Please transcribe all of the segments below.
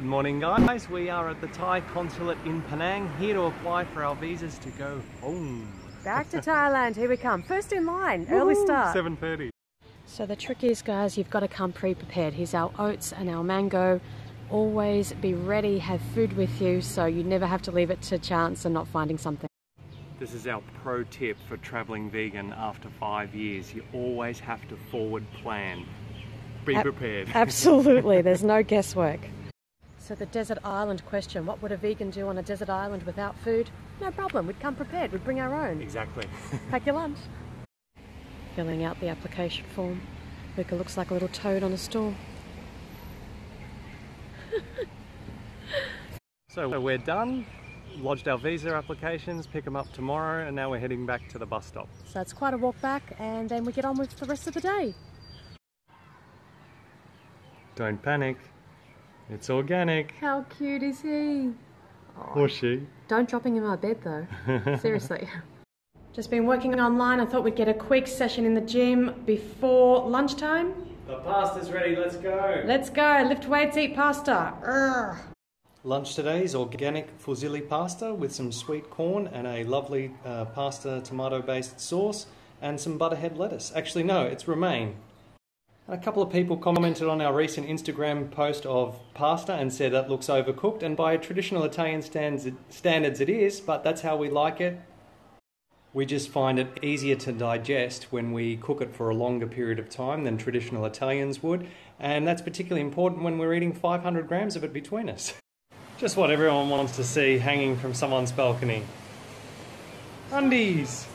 Good morning guys, we are at the Thai consulate in Penang, here to apply for our visas to go home. Back to Thailand, here we come. First in line, early start. 7:30. So the trick is guys, you've got to come pre-prepared. Here's our oats and our mango. Always be ready, have food with you, so you never have to leave it to chance and not finding something. This is our pro tip for travelling vegan after 5 years. You always have to forward plan. Be prepared. Absolutely, there's no guesswork. So the desert island question, what would a vegan do on a desert island without food? No problem, we'd come prepared, we'd bring our own. Exactly. Pack your lunch. Filling out the application form. Luca looks like a little toad on a stool. So we're done, lodged our visa applications, pick them up tomorrow, and now we're heading back to the bus stop. So it's quite a walk back, and then we get on with the rest of the day. Don't panic. It's organic. How cute is he? Oh, or she. Don't drop him in my bed though. Seriously. Just been working online. I thought we'd get a quick session in the gym before lunchtime. The pasta's ready. Let's go. Let's go. Lift weights, eat pasta. Urgh. Lunch today is organic fusilli pasta with some sweet corn and a lovely pasta tomato-based sauce and some butterhead lettuce. Actually, no, it's romaine. A couple of people commented on our recent Instagram post of pasta and said that looks overcooked, and by traditional Italian standards it is, but that's how we like it. We just find it easier to digest when we cook it for a longer period of time than traditional Italians would, and that's particularly important when we're eating 500 grams of it between us. Just what everyone wants to see hanging from someone's balcony. Undies!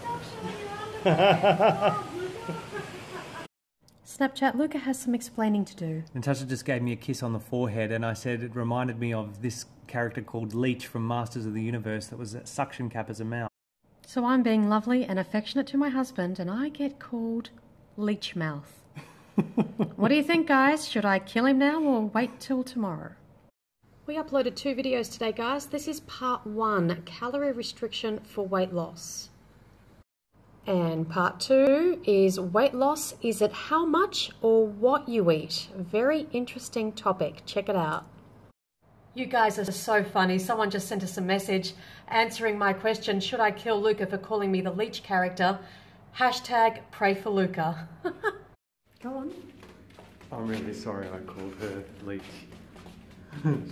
Snapchat, Luca has some explaining to do. Natasha just gave me a kiss on the forehead and I said it reminded me of this character called Leech from Masters of the Universe that was a suction cap as a mouth. So I'm being lovely and affectionate to my husband and I get called Leech Mouth. What do you think guys? Should I kill him now or wait till tomorrow? We uploaded 2 videos today guys. This is part 1, calorie restriction for weight loss. And part 2 is weight loss, is it how much or what you eat? Very interesting topic, check it out. You guys are so funny, someone just sent us a message answering my question, should I kill Luca for calling me the Leech character? Hashtag pray for Luca. Go on. I'm really sorry I called her Leech.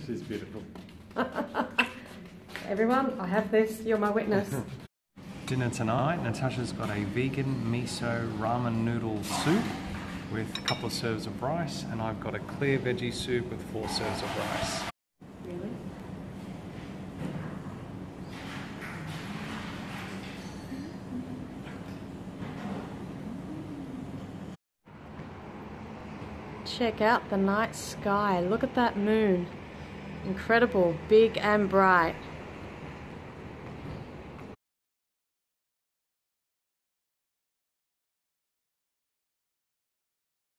She's beautiful. Everyone, I have this, you're my witness. Dinner tonight, Natasha's got a vegan miso ramen noodle soup with a couple of serves of rice, and I've got a clear veggie soup with 4 serves of rice. Really? Check out the night sky, look at that moon. Incredible, big and bright.